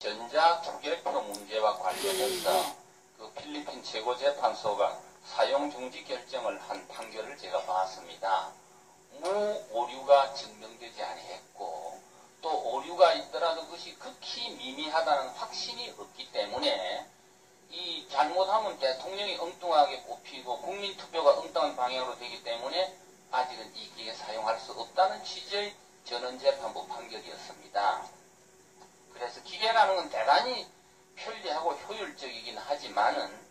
전자 조개표 문제와 관련해서 그 필리핀 최고재판소가 사용중지 결정을 한 판결을 제가 봤습니다. 오류가 증명되지 아니했고 또 오류가 있더라도 그것이 극히 미미하다는 확신이 없기 때문에 이 잘못하면 대통령이 엉뚱하게 뽑히고 국민투표가 엉뚱한 방향으로 되기 때문에 아직은 이 기회에 사용할 수 없다는 취지의 전원재판부 판결이었습니다. 그래서 기계라는 건 대단히 편리하고 효율적이긴 하지만은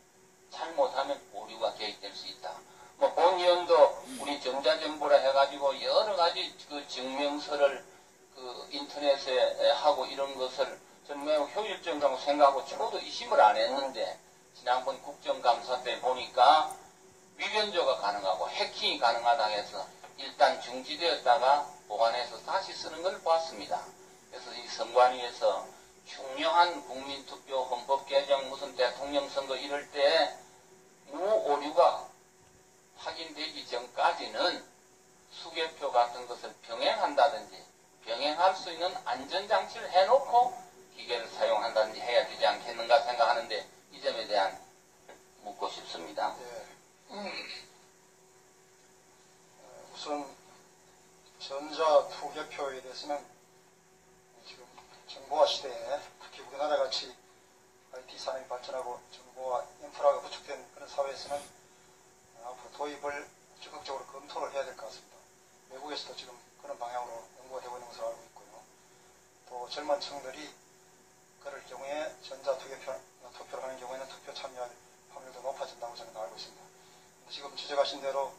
잘못하면 오류가 계획될 수 있다. 뭐 본위원도 우리 전자정보라 해가지고 여러 가지 그 증명서를 그 인터넷에 하고 이런 것을 정말 효율적이라고 생각하고 저도 의심을 안 했는데 지난번 국정감사 때 보니까 위변조가 가능하고 해킹이 가능하다 해서 일단 중지되었다가 보관해서 다시 쓰는 걸 보았습니다. 그래서 이 선관위에서 중요한 국민투표, 헌법 개정, 무슨 대통령 선거 이럴 때 무오류가 확인되기 전까지는 수개표 같은 것을 병행한다든지 병행할 수 있는 안전장치를 해놓고 기계를 사용한다든지 해야 되지 않겠는가 생각하는데 이 점에 대한 묻고 싶습니다. 우선 전자 조개표에 대해서는 지금 정보화 시대에 특히 우리나라 같이 IT 산업이 발전하고 정보화 인프라가 구축된 그런 사회에서는 앞으로 도입을 적극적으로 검토를 해야 될 것 같습니다. 외국에서도 지금 그런 방향으로 연구가 되고 있는 것으로 알고 있고요. 또 젊은 층들이 그럴 경우에 전자투표를 하는 경우에는 투표 참여할 확률도 높아진다고 저는 알고 있습니다. 지금 지적하신 대로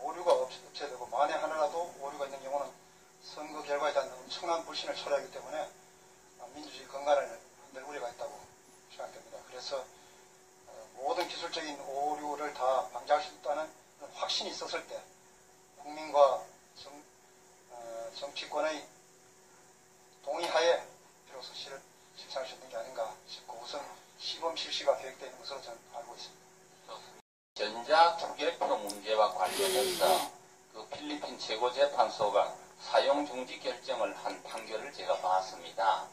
오류가 없애야 되고 만에 하나라도 오류가 있는 경우는 선거 결과에 대한 엄청난 불신을 초래하기 때문에 민주주의 건강을 흔들 우려가 있다고 생각됩니다. 그래서 모든 기술적인 오류를 다 방지할 수 있다는 확신이 있었을 때 국민과 정치권의 동의하에 비로소 실시할 수 있는 게 아닌가 싶고 우선 시범 실시가 계획되어 있는 것으로 저는 알고 있습니다. 전자 조개표 문제와 관련해서 그 필리핀 최고재판소가 사용중지 결정을 한 판결을 제가 봤습니다.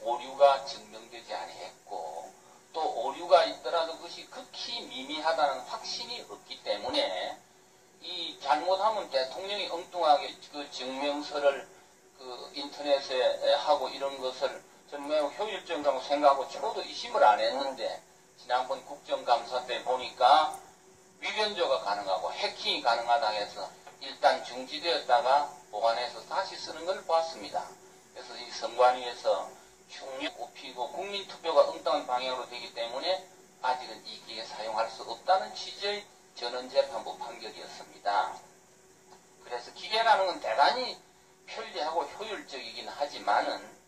오류가 증명되지 아니했고 또 오류가 있더라도 그것이 극히 미미하다는 확신이 없기 때문에 이 잘못하면 대통령이 엉뚱하게 그 증명서를 그 인터넷에 하고 이런 것을 정말 효율적이라고 생각하고 저도 의심을 안 했는데 지난번 국정감사 때 보니까 위변조가 가능하고 해킹이 가능하다 해서 일단 중지되었다가 보관해서 다시 쓰는 걸 보았습니다. 그래서 이 선관위에서 중요히 뽑히고 국민투표가 엉뚱한 방향으로 되기 때문에 아직은 이 기회에 사용할 수 없다는 취지의 전원재판부 판결이었습니다. 그래서 기계라는 건 대단히 편리하고 효율적이긴 하지만은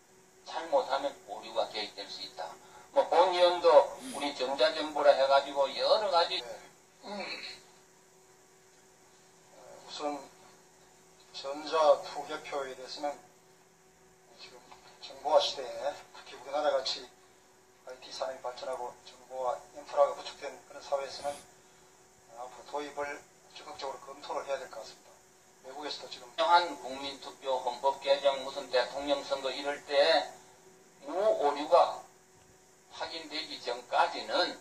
잘못하면 오류가 계획될 수 있다. 뭐 본위원도 우리 전자정보라 해가지고 여러 가지 우선 전자 조개표에 대해서는 지금 정보화 시대에 특히 우리나라 같이 IT 산업이 발전하고 정보화 인프라가 구축된 그런 사회에서는 앞으로 도입을 적극적으로 검토를 해야 될 것 같습니다. 외국에서도 지금 중요한 국민투표, 헌법 개정, 무슨 대통령 선거 이럴 때 무오류가 확인되기 전까지는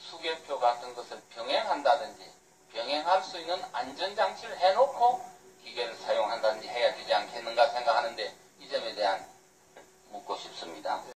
수개표 같은 것을 병행한다든지 병행할 수 있는 안전장치를 해놓고 기계를 사용한다든지 해야 되지 않겠는가 생각하는데 이 점에 대한 묻고 싶습니다.